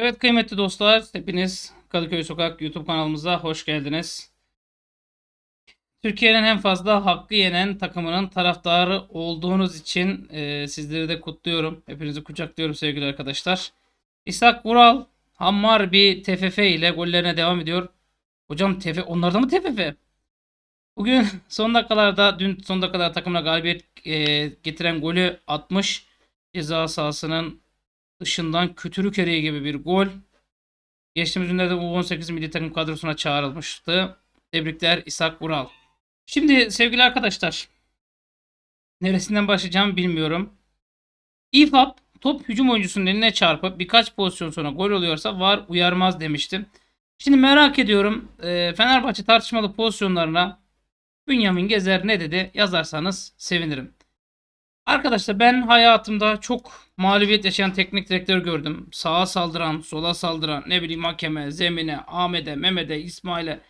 Evet kıymetli dostlar, hepiniz Kadıköy Sokak YouTube kanalımıza hoş geldiniz. Türkiye'nin en fazla hakkı yenen takımının taraftarı olduğunuz için sizleri de kutluyorum. Hepinizi kucaklıyorum sevgili arkadaşlar. İsak Vural hammar bir TFF ile gollerine devam ediyor. Hocam TFF onlarda mı TFF? Bugün son dakikalarda, dün son dakikalarda takımına galibiyet getiren golü atmış. Ceza sahasının dışından kütürük eriği gibi bir gol. Geçtiğimiz günlerde U18 milli takım kadrosuna çağrılmıştı. Tebrikler İsak Vural. Şimdi sevgili arkadaşlar, neresinden başlayacağımı bilmiyorum. İFAB top hücum oyuncusunun eline çarpıp birkaç pozisyon sonra gol oluyorsa VAR uyarmaz demiştim. Şimdi merak ediyorum, Fenerbahçe tartışmalı pozisyonlarına Bünyamin Gezer ne dedi yazarsanız sevinirim. Arkadaşlar ben hayatımda çok mağlubiyet yaşayan teknik direktör gördüm. Sağa saldıran, sola saldıran, ne bileyim hakeme, zemine, Ahmet'e, Mehmet'e, İsmail'e,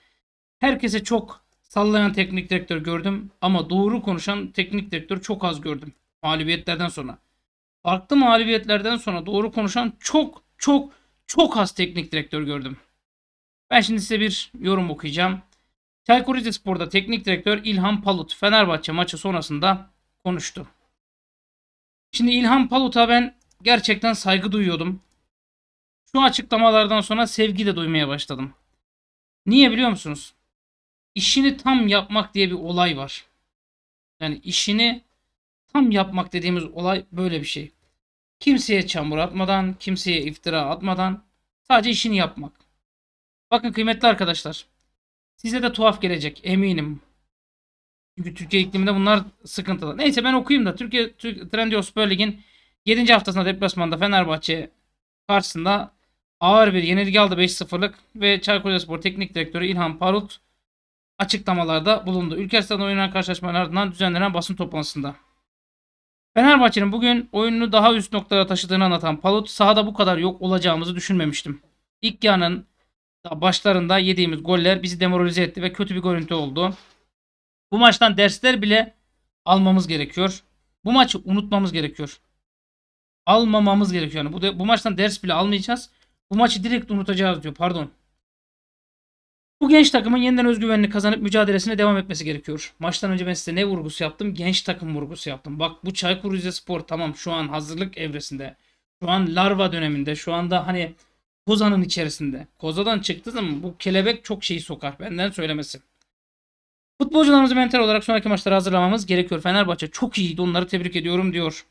herkese çok sallayan teknik direktör gördüm. Ama doğru konuşan teknik direktör çok az gördüm mağlubiyetlerden sonra. Farklı mağlubiyetlerden sonra doğru konuşan çok az teknik direktör gördüm. Ben şimdi size bir yorum okuyacağım. Çaykur Rizespor'da teknik direktör İlhan Palut Fenerbahçe maçı sonrasında konuştu. Şimdi İlhan Palut'a ben gerçekten saygı duyuyordum. Şu açıklamalardan sonra sevgi de duymaya başladım. Niye biliyor musunuz? İşini tam yapmak diye bir olay var. Yani işini tam yapmak dediğimiz olay böyle bir şey. Kimseye çamur atmadan, kimseye iftira atmadan sadece işini yapmak. Bakın kıymetli arkadaşlar, size de tuhaf gelecek eminim. Çünkü Türkiye ikliminde bunlar sıkıntılı. Neyse ben okuyayım da Trendyol Süper Lig'in 7. haftasında deplasmanda Fenerbahçe karşısında ağır bir yenilgi aldı 5-0'lık ve Çaykur Rizespor Teknik Direktörü İlhan Palut açıklamalarda bulundu. Ülkerstan'da oynanan karşılaşmanın ardından düzenlenen basın toplantısında. Fenerbahçe'nin bugün oyununu daha üst noktalara taşıdığını anlatan Palut, sahada bu kadar yok olacağımızı düşünmemiştim. İlk yarının başlarında yediğimiz goller bizi demoralize etti ve kötü bir görüntü oldu. Bu maçtan dersler bile almamız gerekiyor. Bu maçı unutmamamız gerekiyor. Almamamız gerekiyor. Yani bu maçtan ders bile almayacağız. Bu maçı direkt unutacağız diyor. Pardon. Bu genç takımın yeniden özgüvenini kazanıp mücadelesine devam etmesi gerekiyor. Maçtan önce ben size ne vurgusu yaptım? Genç takım vurgusu yaptım. Bak bu Çaykur Rizespor tamam şu an hazırlık evresinde. Şu an larva döneminde. Şu anda hani kozanın içerisinde. Kozadan çıktığı zaman bu kelebek çok şeyi sokar. Benden söylemesi. Futbolcularımızı mental olarak sonraki maçlara hazırlamamız gerekiyor. Fenerbahçe çok iyiydi. Onları tebrik ediyorum diyor.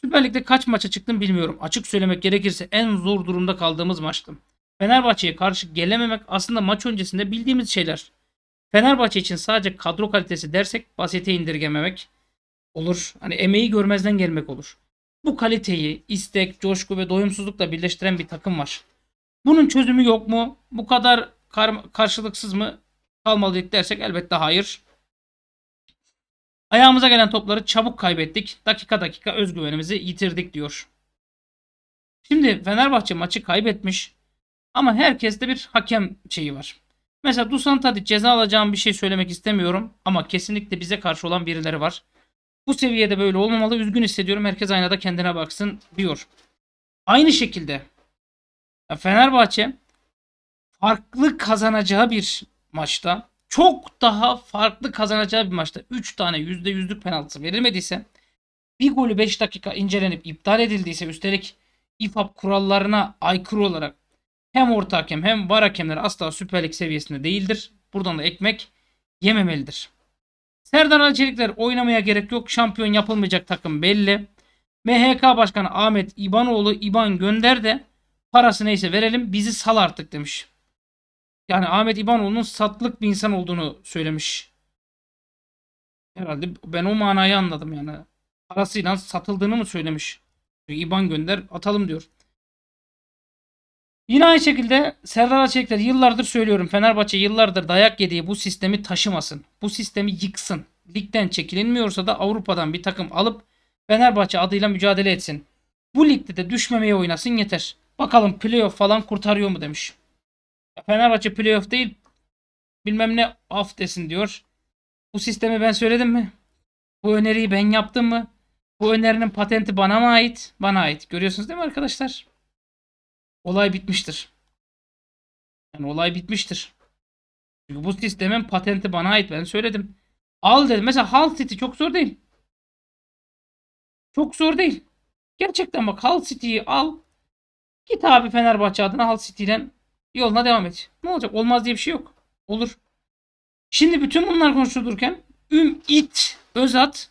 Süper Lig'de kaç maça çıktım bilmiyorum. Açık söylemek gerekirse en zor durumda kaldığımız maçtı. Fenerbahçe'ye karşı gelememek aslında maç öncesinde bildiğimiz şeyler. Fenerbahçe için sadece kadro kalitesi dersek basite indirgememek olur. Hani emeği görmezden gelmek olur. Bu kaliteyi istek, coşku ve doyumsuzlukla birleştiren bir takım var. Bunun çözümü yok mu? Bu kadar karşılıksız mı kalmalıydık dersek elbette hayır. Ayağımıza gelen topları çabuk kaybettik. Dakika dakika özgüvenimizi yitirdik diyor. Şimdi Fenerbahçe maçı kaybetmiş. Ama herkeste bir hakem şeyi var. Mesela Dusan Tadić ceza alacağım bir şey söylemek istemiyorum. Ama kesinlikle bize karşı olan birileri var. Bu seviyede böyle olmamalı. Üzgün hissediyorum. Herkes aynada kendine baksın diyor. Aynı şekilde Fenerbahçe farklı kazanacağı bir maçta çok daha farklı kazanacağı bir maçta 3 tane %100'lük penaltısı verilmediyse, bir golü 5 dakika incelenip iptal edildiyse, üstelik İFAB kurallarına aykırı olarak hem orta hakem hem VAR hakemleri asla Süper Lig seviyesinde değildir. Buradan da ekmek yememelidir. Serdar Alçelikler oynamaya gerek yok. Şampiyon yapılmayacak takım belli. MHK Başkanı Ahmet İbanoğlu İban gönder de parası neyse verelim bizi sal artık demiş. Yani Ahmet İbanoğlu'nun satlık bir insan olduğunu söylemiş. Herhalde ben o manayı anladım yani. Parasıyla satıldığını mı söylemiş? İban gönder atalım diyor. Yine aynı şekilde Serdar Alçelikler yıllardır söylüyorum. Fenerbahçe yıllardır dayak yediği bu sistemi taşımasın. Bu sistemi yıksın. Ligden çekilinmiyorsa da Avrupa'dan bir takım alıp Fenerbahçe adıyla mücadele etsin. Bu ligde de düşmemeye oynasın yeter. Bakalım playoff falan kurtarıyor mu demiş. Fenerbahçe playoff değil bilmem ne af desin diyor. Bu sistemi ben söyledim mi? Bu öneriyi ben yaptım mı? Bu önerinin patenti bana mı ait? Bana ait. Görüyorsunuz değil mi arkadaşlar? olay bitmiştir. Yani olay bitmiştir. Çünkü bu sistemin patenti bana ait. Ben söyledim. Al dedim. Mesela Hull City çok zor değil. Çok zor değil. Gerçekten bak, Hull City'yi al. Git abi Fenerbahçe adına Hull City'den yoluna devam et. Ne olacak? Olmaz diye bir şey yok. Olur. Şimdi bütün bunlar konuşulurken Ümit Özat,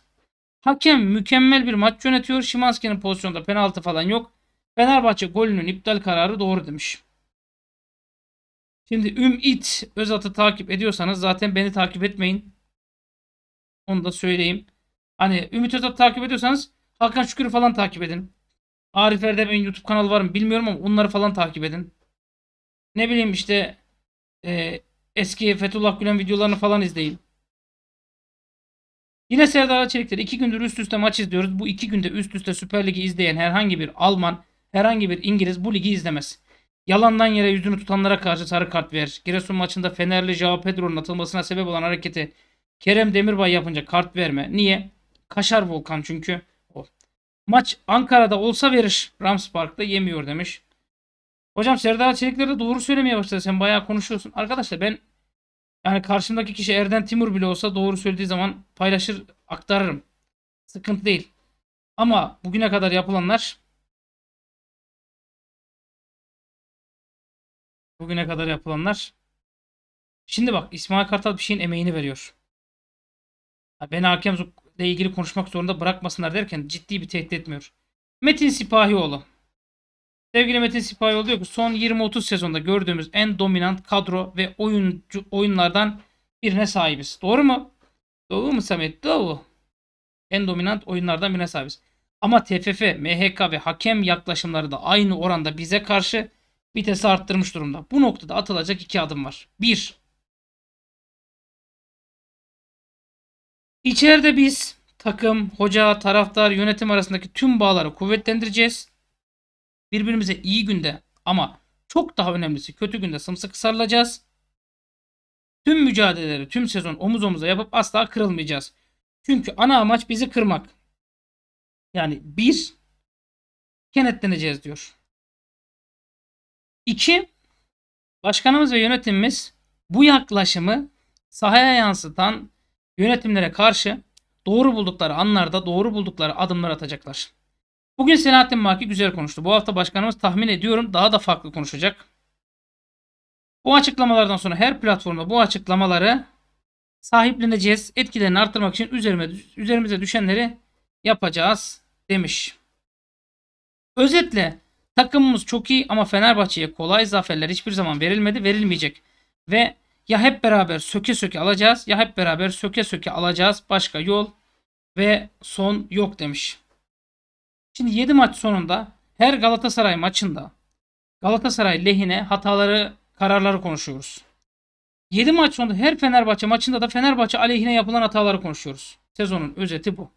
hakem mükemmel bir maç yönetiyor. Szymanski'nin pozisyonda penaltı falan yok. Fenerbahçe golünün iptal kararı doğru demiş. Şimdi Ümit Özat'ı takip ediyorsanız zaten beni takip etmeyin. Onu da söyleyeyim. Hani Ümit Özat'ı takip ediyorsanız Hakan Şükür'ü falan takip edin. Arif Erdem'in YouTube kanalı var mı bilmiyorum ama onları falan takip edin. Ne bileyim işte eski Fethullah Gülen videolarını falan izleyin. Yine Serdar Açelikler, 2 gündür üst üste maç izliyoruz. Bu 2 günde üst üste Süper Lig'i izleyen herhangi bir Alman, herhangi bir İngiliz bu ligi izlemez. Yalandan yere yüzünü tutanlara karşı sarı kart verir. Giresun maçında Fenerli João Pedro'nun atılmasına sebep olan hareketi Kerem Demirbay yapınca kart verme. Niye? Kaşar Volkan çünkü. O. Maç Ankara'da olsa verir. Rams Park'ta yemiyor demiş. Hocam Serdar Çelikler de doğru söylemeye başladı. Sen bayağı konuşuyorsun. Arkadaşlar ben yani karşımdaki kişi Erden Timur bile olsa doğru söylediği zaman paylaşır, aktarırım. Sıkıntı değil. Ama bugüne kadar yapılanlar, bugüne kadar yapılanlar. Şimdi bak, İsmail Kartal bir şeyin emeğini veriyor. Beni hakemle ilgili konuşmak zorunda bırakmasınlar derken ciddi bir tehdit etmiyor. Metin Sipahioğlu. Sevgili Metin Sipahioğlu diyor ki son 20-30 sezonda gördüğümüz en dominant kadro ve oyunlardan birine sahibiz. Doğru mu? Doğru mu Samet? Doğru. En dominant oyunlardan birine sahibiz. Ama TFF, MHK ve hakem yaklaşımları da aynı oranda bize karşı vitesi arttırmış durumda. Bu noktada atılacak 2 adım var. 1. İçeride biz takım, hoca, taraftar, yönetim arasındaki tüm bağları kuvvetlendireceğiz. Birbirimize iyi günde ama çok daha önemlisi kötü günde sımsıkı sarılacağız. Tüm mücadeleleri tüm sezon omuz omuza yapıp asla kırılmayacağız. Çünkü ana amaç bizi kırmak. Yani 1. Kenetleneceğiz diyor. 2. Başkanımız ve yönetimimiz bu yaklaşımı sahaya yansıtan yönetimlere karşı doğru buldukları anlarda doğru buldukları adımlar atacaklar. Bugün Selahattin Maki güzel konuştu. Bu hafta başkanımız tahmin ediyorum daha da farklı konuşacak. Bu açıklamalardan sonra her platformda bu açıklamaları sahipleneceğiz. Etkilerini artırmak için üzerimize düşenleri yapacağız demiş. Özetle takımımız çok iyi ama Fenerbahçe'ye kolay zaferler hiçbir zaman verilmedi, verilmeyecek. Ve ya hep beraber söke söke alacağız ya hep beraber söke söke alacağız. Başka yol ve son yok demiş. Şimdi 7 maç sonunda her Galatasaray maçında Galatasaray lehine hataları, kararları konuşuyoruz. 7 maç sonunda her Fenerbahçe maçında da Fenerbahçe aleyhine yapılan hataları konuşuyoruz. Sezonun özeti bu.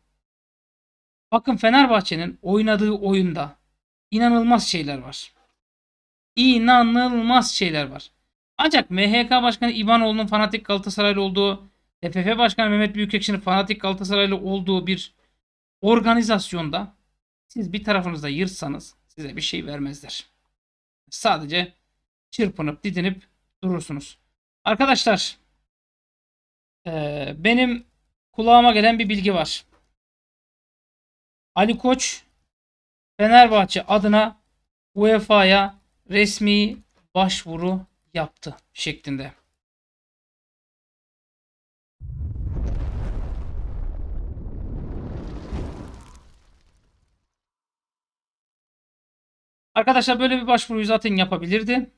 Bakın Fenerbahçe'nin oynadığı oyunda inanılmaz şeyler var. İnanılmaz şeyler var. Ancak MHK Başkanı İbanoğlu'nun fanatik Galatasaraylı olduğu, TFF Başkanı Mehmet Büyükekşi'nin fanatik Galatasaraylı olduğu bir organizasyonda siz bir tarafınızda yırtsanız size bir şey vermezler. Sadece çırpınıp didinip durursunuz. Arkadaşlar benim kulağıma gelen bir bilgi var. Ali Koç Fenerbahçe adına UEFA'ya resmi başvuru yaptı şeklinde. Arkadaşlar böyle bir başvuruyu zaten yapabilirdi.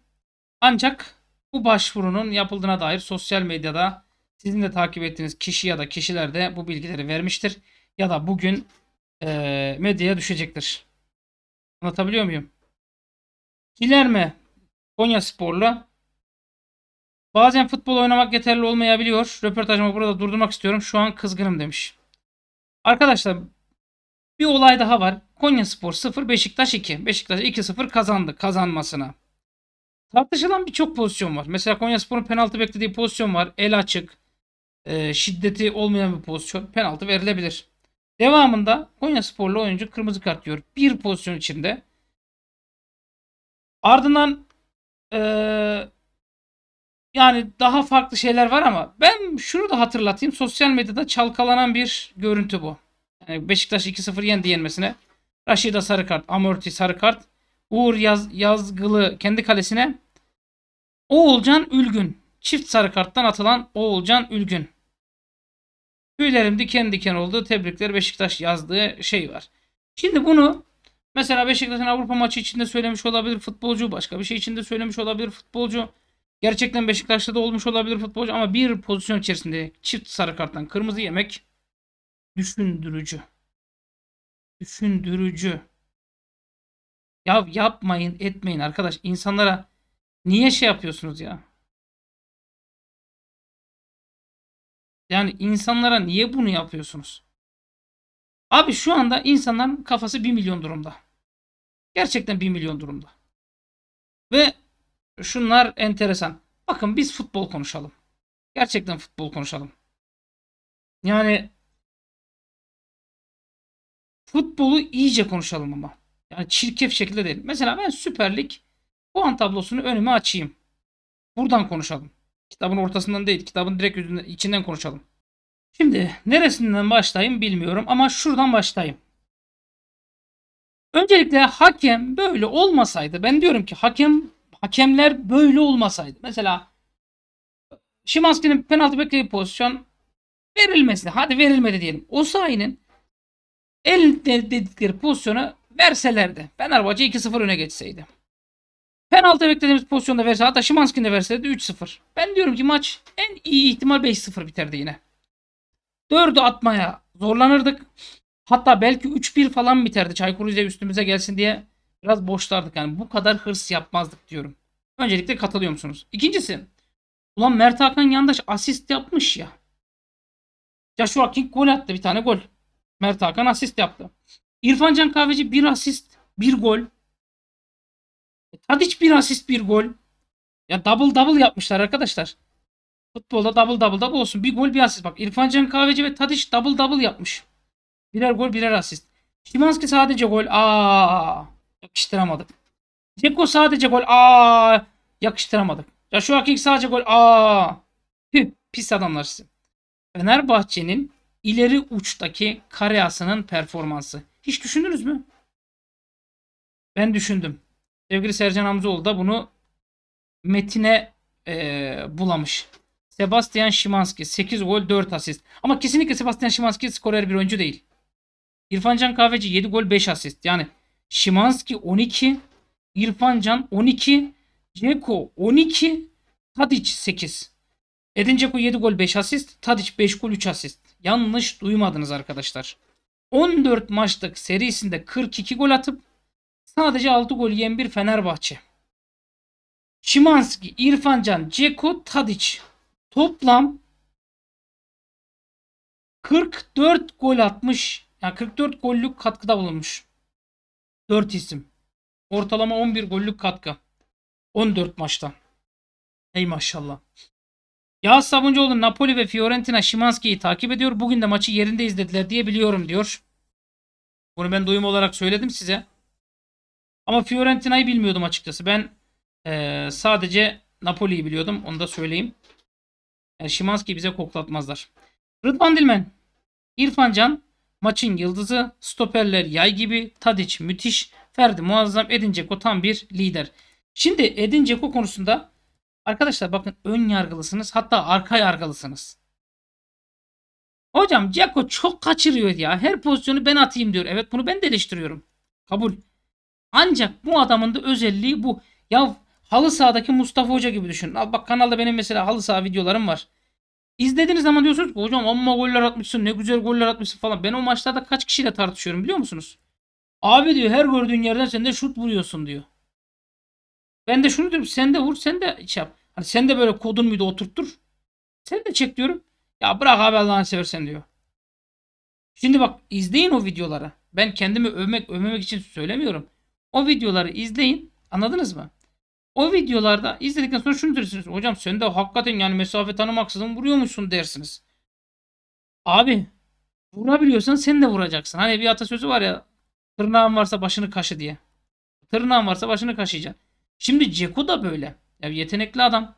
Ancak bu başvurunun yapıldığına dair sosyal medyada sizin de takip ettiğiniz kişi ya da kişiler de bu bilgileri vermiştir. Ya da bugün medyaya düşecektir. Anlatabiliyor muyum? Gilerme Konya Spor'la bazen futbol oynamak yeterli olmayabiliyor. Röportajımı burada durdurmak istiyorum. Şu an kızgınım demiş. Arkadaşlar bir olay daha var. Konya Spor 0, Beşiktaş 2. Beşiktaş 2-0 kazandı kazanmasına. Tartışılan birçok pozisyon var. Mesela Konya Spor'un penaltı beklediği pozisyon var. El açık, şiddeti olmayan bir pozisyon. Penaltı verilebilir. Devamında Konya Sporlu oyuncu kırmızı kart diyor. Bir pozisyon içinde Ardından yani daha farklı şeyler var ama ben şunu da hatırlatayım. Sosyal medyada çalkalanan bir görüntü bu. Yani Beşiktaş 2-0 yenmesine. Raşida sarı kart, Amorti sarı kart. Uğur Yazgılı kendi kalesine. Oğulcan Ülgün. Çift sarı karttan atılan Oğulcan Ülgün. Tüylerim diken diken oldu. Tebrikler Beşiktaş yazdığı şey var. Şimdi bunu mesela Beşiktaş'ın Avrupa maçı içinde söylemiş olabilir futbolcu. Başka bir şey içinde söylemiş olabilir futbolcu. Gerçekten Beşiktaş'ta da olmuş olabilir futbolcu. Ama bir pozisyon içerisinde çift sarı karttan kırmızı yemek düşündürücü. Düşündürücü. Ya yapmayın, etmeyin arkadaş. İnsanlara niye şey yapıyorsunuz ya? Yani insanlara niye bunu yapıyorsunuz? Abi şu anda insanların kafası 1 milyon durumda. Gerçekten 1 milyon durumda. Ve şunlar enteresan. Bakın biz futbol konuşalım. Gerçekten futbol konuşalım. Yani futbolu iyice konuşalım ama. Yani çirkef şekilde değil. Mesela ben Süper Lig puan tablosunu önüme açayım. Buradan konuşalım. Kitabın ortasından değil. Kitabın direkt içinden konuşalım. Şimdi neresinden başlayayım bilmiyorum ama şuradan başlayayım. Öncelikle hakem böyle olmasaydı. Ben diyorum ki hakemler böyle olmasaydı. Mesela Szymanski'nin penaltı beklediği pozisyon verilmesine. Hadi verilmedi diyelim. Osayi'nin elde dedikleri pozisyonu verselerdi. Fenerbahçe 2-0 öne geçseydi. Penaltı beklediğimiz pozisyonda verse, hatta Szymanski'nin de verseydi 3-0. Ben diyorum ki maç en iyi ihtimal 5-0 biterdi yine. 4'ü atmaya zorlanırdık. Hatta belki 3-1 falan biterdi. Çaykur Rize üstümüze gelsin diye biraz boşlardık. Yani bu kadar hırs yapmazdık diyorum. Öncelikle katılıyor musunuz? İkincisi, ulan Mert Hakan Yandaş asist yapmış ya. Joshua King gol attı, bir tane gol. Mert Hakan asist yaptı. İrfan Can Kahveci bir asist, bir gol. Tadić bir asist, bir gol. Ya double double yapmışlar arkadaşlar. Futbolda double olsun. Bir gol, bir asist. Bak İrfan Can Kahveci ve Tadić double double yapmış. Birer gol, birer asist. Szymanski sadece gol. Yakıştıramadık. Dzeko sadece gol. Yakıştıramadık. Joshua King sadece gol. Pis adamlar sizin. Fenerbahçe'nin ileri uçtaki kareasının performansı. Hiç düşündünüz mü? Ben düşündüm. Sevgili Sercan Hamzoğlu da bunu metine bulamış. Sebastian Szymanski 8 gol 4 asist. Ama kesinlikle Sebastian Szymanski skorer bir oyuncu değil. İrfan Can Kahveci 7 gol 5 asist. Yani Szymanski 12, İrfan Can 12, Dzeko 12, Tadić 8. Edin Dzeko 7 gol 5 asist, Tadić 5 gol 3 asist. Yanlış duymadınız arkadaşlar. 14 maçlık serisinde 42 gol atıp sadece 6 gol yiyen bir Fenerbahçe. Szymanski, İrfan Can, Dzeko, Tadić. Toplam 44 gol atmış. Yani 44 gollük katkıda bulunmuş. 4 isim. Ortalama 11 gollük katkı. 14 maçtan. Ey maşallah. Yağız Sabuncuoğlu Napoli ve Fiorentina Szymanski'yi takip ediyor. Bugün de maçı yerinde izlediler diye biliyorum diyor. Bunu ben duyum olarak söyledim size. Ama Fiorentina'yı bilmiyordum açıkçası. Ben sadece Napoli'yi biliyordum. Onu da söyleyeyim. Yani Szymanski'yi bize koklatmazlar. Rıdvan Dilmen. İrfan Can maçın yıldızı. Stoperler yay gibi. Tadić müthiş. Ferdi muazzam. Edin Dzeko tam bir lider. Şimdi Edin Dzeko konusunda arkadaşlar bakın ön yargılısınız. Hatta arka yargılısınız. Hocam Dzeko çok kaçırıyor ya. Her pozisyonu ben atayım diyor. Evet, bunu ben de eleştiriyorum. Kabul. Ancak bu adamın da özelliği bu. Ya halı sahadaki Mustafa Hoca gibi düşünün. Bak kanalda benim mesela halı saha videolarım var. İzlediğiniz zaman diyorsunuz ki hocam amma goller atmışsın, ne güzel goller atmışsın falan. Ben o maçlarda kaç kişiyle tartışıyorum biliyor musunuz? Abi diyor her gördüğün yerden sen de şut vuruyorsun diyor. Ben de şunu diyorum, sen de vur, sen de şey yap. Hani sen de böyle kodun muydu oturttur. Sen de çek diyorum. Ya bırak abi Allah'ını seversen diyor. Şimdi bak izleyin o videoları. Ben kendimi övmemek için söylemiyorum. O videoları izleyin. Anladınız mı? O videolarda izledikten sonra şunu dersiniz. Hocam sen de hakikaten yani mesafe tanımaksızın vuruyormuşsun dersiniz. Abi vurabiliyorsan sen de vuracaksın. Hani bir atasözü var ya, tırnağın varsa başını kaşı diye. Tırnağın varsa başını kaşıyacaksın. Şimdi Dzeko da böyle. Ya yetenekli adam.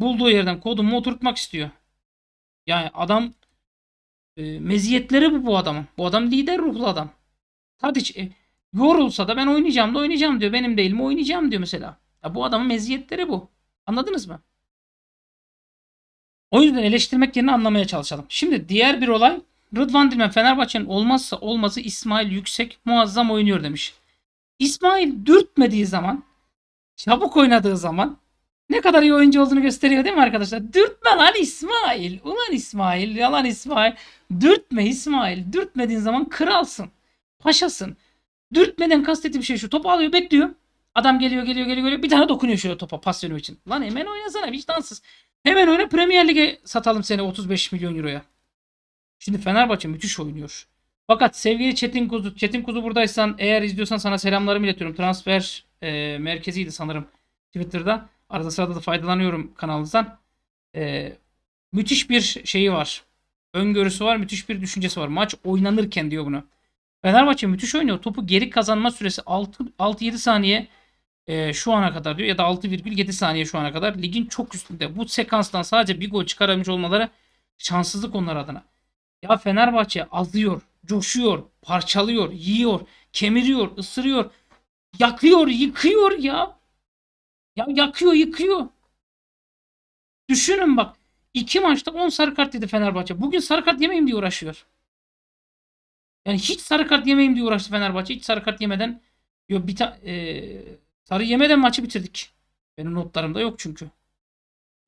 Bulduğu yerden kodumu oturtmak istiyor. Yani adam meziyetleri bu adamın. Bu adam lider ruhlu adam. Tadić yorulsa da ben oynayacağım da oynayacağım diyor. Benim değil mi oynayacağım diyor mesela. Ya bu adamın meziyetleri bu. Anladınız mı? O yüzden eleştirmek yerine anlamaya çalışalım. Şimdi diğer bir olay. Rıdvan Dilmen Fenerbahçe'nin olmazsa olmazı İsmail Yüksek muazzam oynuyor demiş. İsmail dürtmediği zaman, çabuk oynadığı zaman ne kadar iyi oyuncu olduğunu gösteriyor değil mi arkadaşlar? Dürtme lan İsmail. Ulan İsmail. Yalan İsmail. Dürtme İsmail. Dürtmediğin zaman kralsın. Paşasın. Dürtmeden kastettiğim şey şu. Topu alıyor bekliyor. Adam geliyor. Bir tane dokunuyor şöyle topa pas yönü için. Lan hemen oynasana vicdansız. Hemen oyna Premier Lig'e satalım seni 35 milyon euroya. Şimdi Fenerbahçe müthiş oynuyor. Fakat sevgili Çetin Kuzu. Çetin Kuzu buradaysan eğer izliyorsan sana selamlarımı iletiyorum. Transfer merkeziydi sanırım Twitter'da. Arada sırada da faydalanıyorum kanalınızdan. Müthiş bir şeyi var. Öngörüsü var. Müthiş bir düşüncesi var. Maç oynanırken diyor bunu. Fenerbahçe müthiş oynuyor. Topu geri kazanma süresi 6-7 saniye şu ana kadar diyor. Ya da 6,7 saniye şu ana kadar. Ligin çok üstünde. Bu sekanstan sadece bir gol çıkaramış olmaları şanssızlık onlar adına. Ya Fenerbahçe azlıyor. Coşuyor. Parçalıyor. Yiyor. Kemiriyor. Isırıyor. Yakıyor. Yıkıyor ya. Ya yakıyor yıkıyor. Düşünün bak. 2 maçta 10 sarı kart yedi Fenerbahçe. Bugün sarı kart yemeyeyim diye uğraşıyor. Yani hiç sarı kart yemeyeyim diye uğraştı Fenerbahçe. Hiç sarı kart yemeden sarı yemeden maçı bitirdik. Benim notlarımda yok çünkü.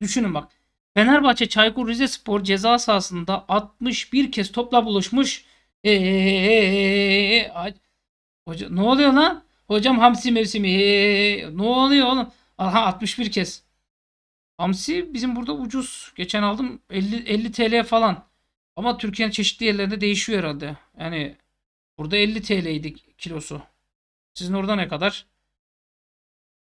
Düşünün bak. Fenerbahçe Çaykur Rizespor ceza sahasında 61 kez topla buluşmuş. Hoca, ne oluyor lan? Hocam hamsi mevsimi. Ne oluyor oğlum? Aha 61 kez. Hamsi bizim burada ucuz. Geçen aldım 50 TL falan. Ama Türkiye'nin çeşitli yerlerinde değişiyor herhalde. Yani burada 50 TL'ydi kilosu. Sizin orada ne kadar?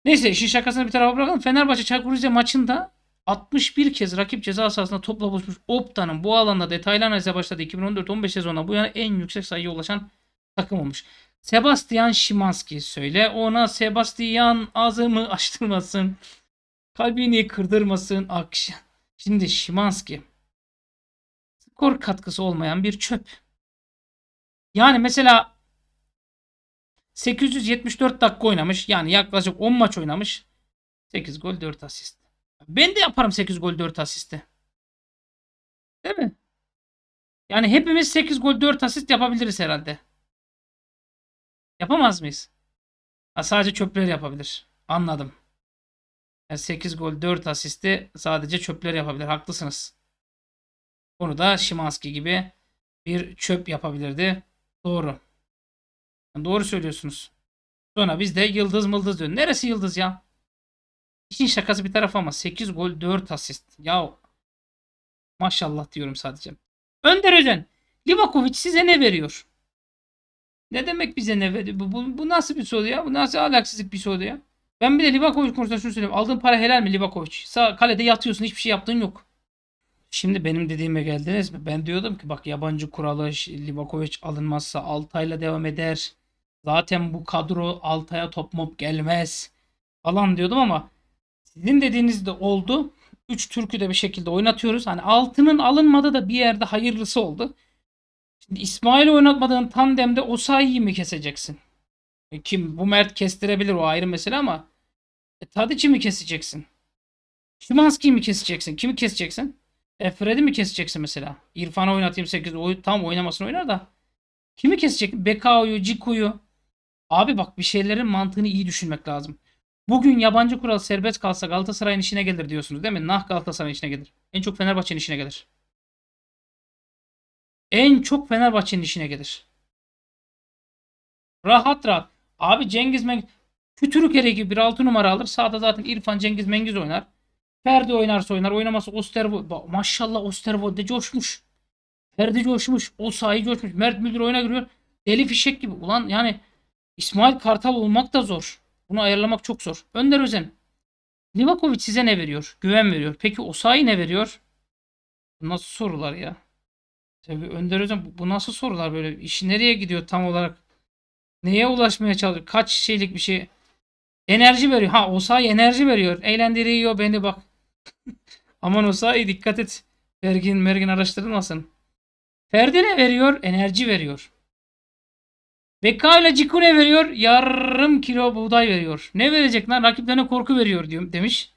Neyse işin şakasını bir tarafa bırakalım. Fenerbahçe Çaykur Rize maçında 61 kez rakip ceza sahasında topla buluşmuş Opta'nın bu alanda detaylı analize başladı. 2014-15 sezonuna bu yana en yüksek sayıya ulaşan takım olmuş. Sebastian Szymanski söyle ona Sebastian ağzımı açtırmasın. Kalbini kırdırmasın akşam. Şimdi Szymanski skor katkısı olmayan bir çöp. Yani mesela 874 dakika oynamış. Yani yaklaşık 10 maç oynamış. 8 gol 4 asist. Ben de yaparım 8 gol 4 asisti. Değil mi? Yani hepimiz 8 gol 4 asist yapabiliriz herhalde. Yapamaz mıyız? Ha, sadece çöpler yapabilir. Anladım. Yani 8 gol 4 asisti sadece çöpler yapabilir. Haklısınız. Onu da Szymanski gibi bir çöp yapabilirdi. Doğru. Yani doğru söylüyorsunuz. Sonra biz de yıldız mıldız diyor. Neresi yıldız ya? İşin şakası bir taraf ama 8 gol 4 asist. Ya maşallah diyorum sadece. Önder Özen. Livakovic size ne veriyor? Ne demek bize ne veriyor? Bu nasıl bir soru ya? Bu nasıl alaksızlık bir soru ya? Ben bir de Livakovic konusunda şunu söyleyeyim. Aldığın para helal mi Livakovic? Sağ kalede yatıyorsun. Hiçbir şey yaptığın yok. Şimdi benim dediğime geldiniz mi? Ben diyordum ki bak yabancı kuralı Livakovic alınmazsa Altay'la devam eder. Zaten bu kadro Altay'a top mop gelmez. Falan diyordum ama sizin dediğiniz de oldu. 3 Türk'ü de bir şekilde oynatıyoruz. Hani altının alınmadı da bir yerde hayırlısı oldu. Şimdi İsmail'i oynatmadığın tandemde Osayi'yi mi keseceksin? Kim? Bu Mert kestirebilir o ayrı mesele ama Tadiç'i mi keseceksin? Szymanski'yi mi keseceksin? Kimi keseceksin? Fred'i mi keseceksin mesela? İrfan'ı oynatayım 8. O tam oynamasını oynar da. Kimi keseceksin? Bekao'yu, Ciko'yu. Abi bak bir şeylerin mantığını iyi düşünmek lazım. Bugün yabancı kural serbest kalsa Galatasaray'ın işine gelir diyorsunuz değil mi? Nah Galatasaray'ın işine gelir. En çok Fenerbahçe'nin işine gelir. En çok Fenerbahçe'nin işine gelir. Rahat rahat. Abi Cengiz Mengiz. Kütürük eri gibi bir 6 numara alır. Sağda zaten İrfan Cengiz Mengiz oynar. Ferdi oynarsa oynar. Oynaması Osterbo. Maşallah Osterbo de coşmuş. Ferdi coşmuş. O sahi coşmuş. Mert Müldür oyuna giriyor. Deli fişek gibi. Ulan yani İsmail Kartal olmak da zor. Bunu ayarlamak çok zor. Önder Özen. Livakovic size ne veriyor? Güven veriyor. Peki Osayi ne veriyor? Nasıl sorular ya? Tabii Önder Özen bu nasıl sorular böyle? İş nereye gidiyor tam olarak? Neye ulaşmaya çalışıyor? Kaç şeylik bir şey? Enerji veriyor. Ha, Osayi enerji veriyor. Eğlendiriyor beni bak. Aman Osayi dikkat et. Mergin araştırılmasın. Ferdi ne veriyor? Enerji veriyor. Bekka ile Ciku ne veriyor? Yarım kilo buğday veriyor. Ne verecek lan? Rakiplerine korku veriyor diyor, demiş.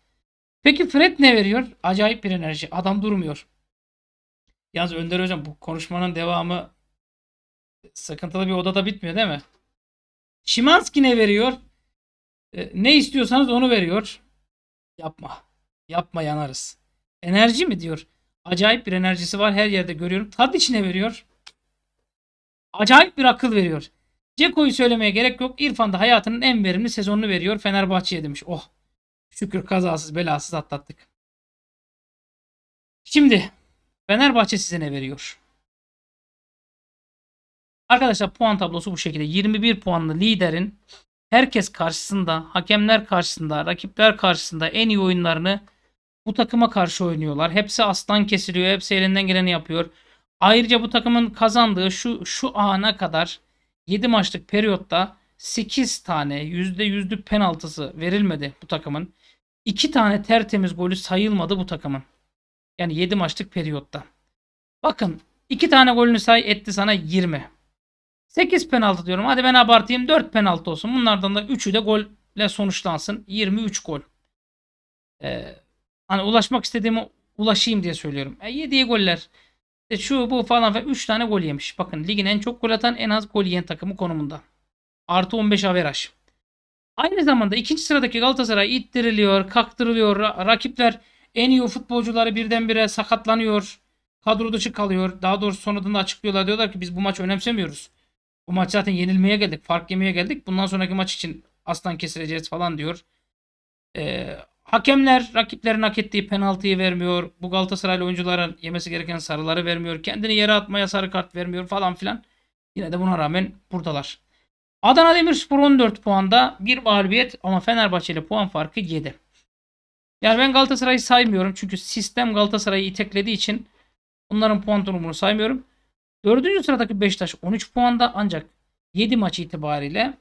Peki Fred ne veriyor? Acayip bir enerji. Adam durmuyor. Yalnız Önder Hocam, bu konuşmanın devamı sıkıntılı bir odada bitmiyor değil mi? Szymanski ne veriyor? Ne istiyorsanız onu veriyor. Yapma. Yapma, yanarız. Enerji mi diyor? Acayip bir enerjisi var. Her yerde görüyorum. Tadić ne veriyor? Acayip bir akıl veriyor. Dzeko'yu söylemeye gerek yok. İrfan da hayatının en verimli sezonunu veriyor Fenerbahçe'ye, demiş. Oh. Şükür kazasız belasız atlattık. Şimdi Fenerbahçe size ne veriyor? Arkadaşlar puan tablosu bu şekilde. 21 puanlı liderin herkes karşısında, hakemler karşısında, rakipler karşısında en iyi oyunlarını bu takıma karşı oynuyorlar. Hepsi aslan kesiliyor. Hepsi elinden geleni yapıyor. Ayrıca bu takımın kazandığı şu ana kadar 7 maçlık periyotta 8 tane %100'lük penaltısı verilmedi bu takımın. 2 tane tertemiz golü sayılmadı bu takımın. Yani 7 maçlık periyotta. Bakın 2 tane golünü say etti sana 20. 8 penaltı diyorum. Hadi ben abartayım, 4 penaltı olsun. Bunlardan da 3'ü de golle sonuçlansın. 23 gol. Hani ulaşmak istediğime ulaşayım diye söylüyorum. 7'ye goller. Şu bu falan ve 3 tane gol yemiş. Bakın ligin en çok gol atan, en az gol yiyen takımı konumunda. Artı 15 averaj. Aynı zamanda ikinci sıradaki Galatasaray ittiriliyor, kaktırılıyor. Rakipler en iyi futbolcuları birdenbire sakatlanıyor. Kadro dışı kalıyor. Daha doğrusu sonunda açıklıyorlar. Diyorlar ki biz bu maçı önemsemiyoruz. Bu maç zaten yenilmeye geldik. Fark yemeye geldik. Bundan sonraki maç için aslan kesileceğiz falan diyor. Hakemler rakiplerin hak ettiği penaltıyı vermiyor. Bu Galatasaraylı oyuncuların yemesi gereken sarıları vermiyor. Kendini yere atmaya sarı kart vermiyor falan filan. Yine de buna rağmen buradalar. Adana Demirspor 14 puanda, 1 mağlubiyet ama Fenerbahçe ile puan farkı 7. Yani ben Galatasaray'ı saymıyorum. Çünkü sistem Galatasaray'ı iteklediği için bunların puan durumunu saymıyorum. 4. sıradaki Beşiktaş 13 puanda ancak 7 maç itibariyle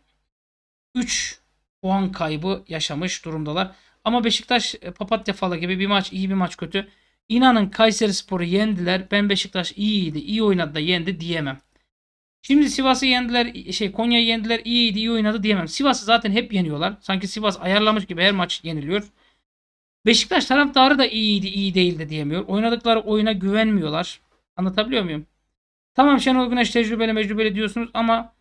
3 puan kaybı yaşamış durumdalar. Ama Beşiktaş papatya falı gibi bir maç iyi bir maç kötü. İnanın Kayserispor'u yendiler. Ben Beşiktaş iyiydi, iyi oynadı da yendi diyemem. Şimdi Sivas'ı yendiler, Konya'yı yendiler, iyiydi, iyi oynadı diyemem. Sivas'ı zaten hep yeniyorlar. Sanki Sivas ayarlamış gibi her maç yeniliyor. Beşiktaş taraftarı da iyiydi, iyi değildi diyemiyor. Oynadıkları oyuna güvenmiyorlar. Anlatabiliyor muyum? Tamam Şenol Güneş tecrübeli diyorsunuz ama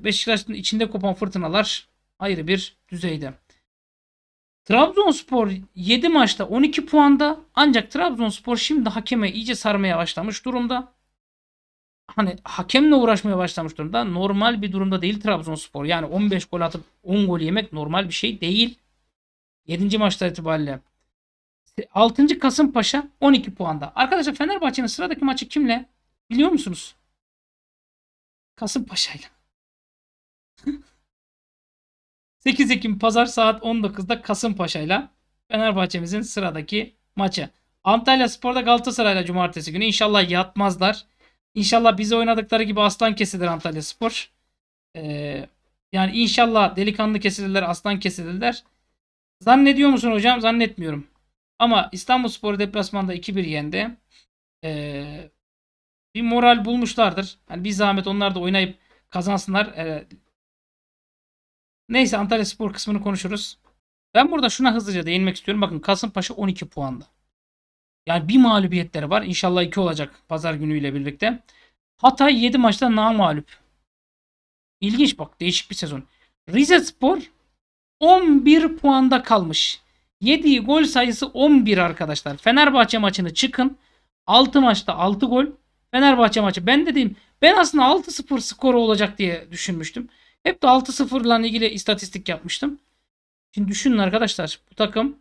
Beşiktaş'ın içinde kopan fırtınalar ayrı bir düzeyde. Trabzonspor 7 maçta 12 puanda ancak Trabzonspor şimdi hakeme iyice sarmaya başlamış durumda. Hani hakemle uğraşmaya başlamış durumda. Normal bir durumda değil Trabzonspor. Yani 15 gol atıp 10 gol yemek normal bir şey değil. 7. maçta itibariyle. 6. Kasımpaşa 12 puanda. Arkadaşlar Fenerbahçe'nin sıradaki maçı kimle biliyor musunuz? Kasımpaşa'yla. 8 Ekim Pazar saat 19'da Kasımpaşa'yla Fenerbahçe'mizin sıradaki maçı. Antalya Spor'da Galatasaray'la cumartesi günü. İnşallah yatmazlar. İnşallah bize oynadıkları gibi aslan kesilir Antalya Spor. Yani inşallah delikanlı kesilirler, aslan kesilirler. Zannediyor musun hocam? Zannetmiyorum. Ama İstanbulspor'u deplasmanda 2-1 yendi. Bir moral bulmuşlardır. Yani bir zahmet onlar da oynayıp kazansınlar. Neyse Antalya Spor kısmını konuşuruz. Ben burada şuna hızlıca değinmek istiyorum. Bakın Kasımpaşa 12 puanda. Yani bir mağlubiyetleri var. İnşallah 2 olacak pazar günüyle birlikte. Hatay 7 maçta namağlup. İlginç bak, değişik bir sezon. Rizespor 11 puanda kalmış. Yediği gol sayısı 11 arkadaşlar. Fenerbahçe maçını çıkın. 6 maçta 6 gol. Fenerbahçe maçı ben aslında 6-0 skoru olacak diye düşünmüştüm. Hep de 6-0 ile ilgili istatistik yapmıştım. Şimdi düşünün arkadaşlar. Bu takım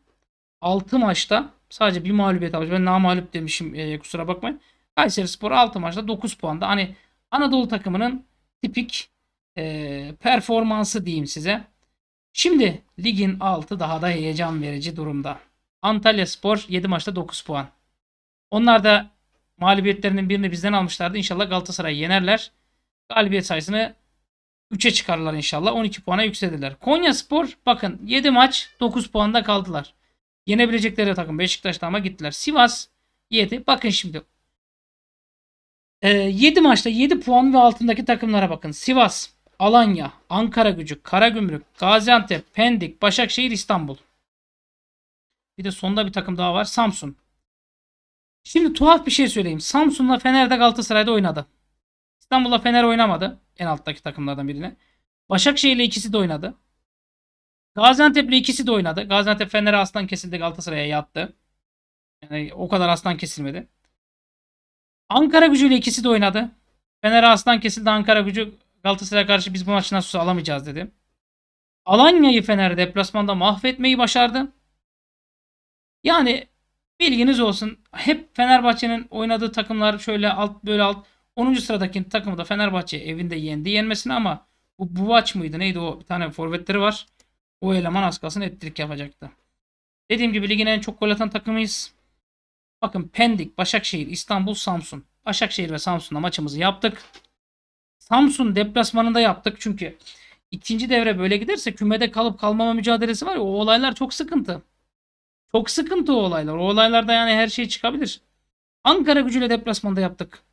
6 maçta sadece bir mağlubiyet almış. Ben namağlup demişim. Kusura bakmayın. Kayserispor 6 maçta 9 puanda. Hani Anadolu takımının tipik performansı diyeyim size. Şimdi ligin altı daha da heyecan verici durumda. Antalyaspor 7 maçta 9 puan. Onlar da mağlubiyetlerinin birini bizden almışlardı. İnşallah Galatasaray'ı yenerler. Galibiyet sayısını 3'e çıkarlar inşallah. 12 puana yükselirler. Konya Spor bakın 7 maç 9 puanda kaldılar. Yenebilecekleri takım Beşiktaş'ta ama gittiler. Sivas 7. Bakın şimdi. 7 maçta 7 puan ve altındaki takımlara bakın. Sivas, Alanya, Ankara Gücü, Karagümrük, Gaziantep, Pendik, Başakşehir, İstanbul. Bir de sonda bir takım daha var. Samsun. Şimdi tuhaf bir şey söyleyeyim. Samsun'la Fener'de Galatasaray'da oynadı. İstanbul'la Fener oynamadı. En alttaki takımlardan birine. Başakşehir'le ikisi de oynadı. Gaziantep'le ikisi de oynadı. Gaziantep Fener'e aslan kesildi. Galatasaray'a yattı. Yani o kadar aslan kesilmedi. Ankara Gücü'yle ikisi de oynadı. Fener'e aslan kesildi. Ankara Gücü Galatasaray'a karşı biz bu maçtan sonra alamayacağız dedi. Alanya'yı Fener'e deplasmanda mahvetmeyi başardı. Yani bilginiz olsun. Hep Fenerbahçe'nin oynadığı takımlar şöyle alt böyle alt. 10. sıradaki takımı da Fenerbahçe evinde yendi yenmesine ama bu Buvaç mıydı neydi o bir tane forvetleri var. O eleman az kalsın ettirik yapacaktı. Dediğim gibi ligin en çok gol atan takımıyız. Bakın Pendik, Başakşehir, İstanbul, Samsun. Başakşehir ve Samsun'la maçımızı yaptık. Samsun deplasmanında yaptık çünkü ikinci devre böyle giderse kümede kalıp kalmama mücadelesi var ya, o olaylar çok sıkıntı. Çok sıkıntı o olaylar. O olaylarda yani her şey çıkabilir. Ankara Gücü'yle deplasmanda yaptık.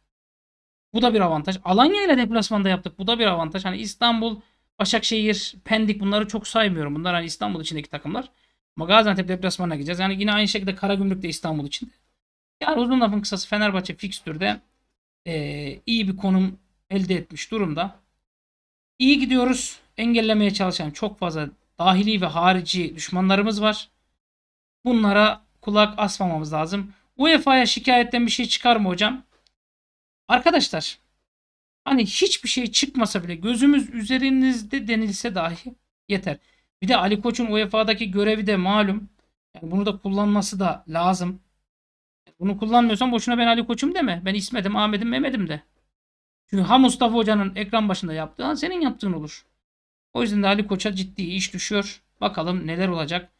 Bu da bir avantaj. Alanya ile deplasmanda yaptık. Bu da bir avantaj. Hani İstanbul, Başakşehir, Pendik bunları çok saymıyorum. Bunlar hani İstanbul içindeki takımlar. Ama Gaziantep deplasmanına gideceğiz. Yani yine aynı şekilde Karagümrük de İstanbul içinde. Yani uzun lafın kısası Fenerbahçe fikstürde iyi bir konum elde etmiş durumda. İyi gidiyoruz. Engellemeye çalışan çok fazla dahili ve harici düşmanlarımız var. Bunlara kulak asmamamız lazım. UEFA'ya şikayetten bir şey çıkar mı hocam? Arkadaşlar hani hiçbir şey çıkmasa bile gözümüz üzerinizde denilse dahi yeter. Bir de Ali Koç'un UEFA'daki görevi de malum. Yani bunu da kullanması da lazım. Bunu kullanmıyorsan boşuna ben Ali Koç'um deme. Ben İsmet'im, Ahmet'im, Mehmet'im de. Çünkü ha Mustafa Hoca'nın ekran başında yaptığı ha senin yaptığın olur. O yüzden de Ali Koç'a ciddi iş düşüyor. Bakalım neler olacak.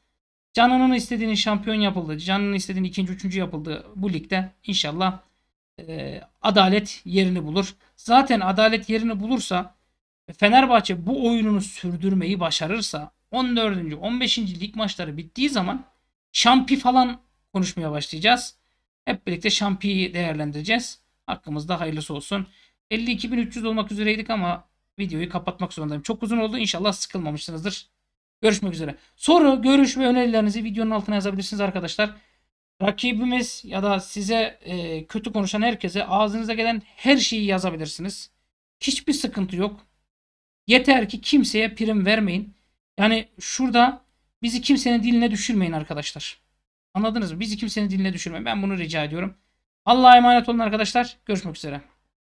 Canının istediğinin şampiyon yapıldı. Canının istediğinin ikinci, üçüncü yapıldı bu ligde. İnşallah adalet yerini bulur. Zaten adalet yerini bulursa Fenerbahçe bu oyununu sürdürmeyi başarırsa 14. 15. lig maçları bittiği zaman şampi falan konuşmaya başlayacağız. Hep birlikte şampiyi değerlendireceğiz. Hakkımızda hayırlısı olsun. 52.300 olmak üzereydik ama videoyu kapatmak zorundayım. Çok uzun oldu. İnşallah sıkılmamışsınızdır. Görüşmek üzere. Soru, görüş ve önerilerinizi videonun altına yazabilirsiniz arkadaşlar. Rakibimiz ya da size kötü konuşan herkese ağzınıza gelen her şeyi yazabilirsiniz. Hiçbir sıkıntı yok. Yeter ki kimseye prim vermeyin. Yani şurada bizi kimsenin diline düşürmeyin arkadaşlar. Anladınız mı? Bizi kimsenin diline düşürmeyin. Ben bunu rica ediyorum. Allah'a emanet olun arkadaşlar. Görüşmek üzere.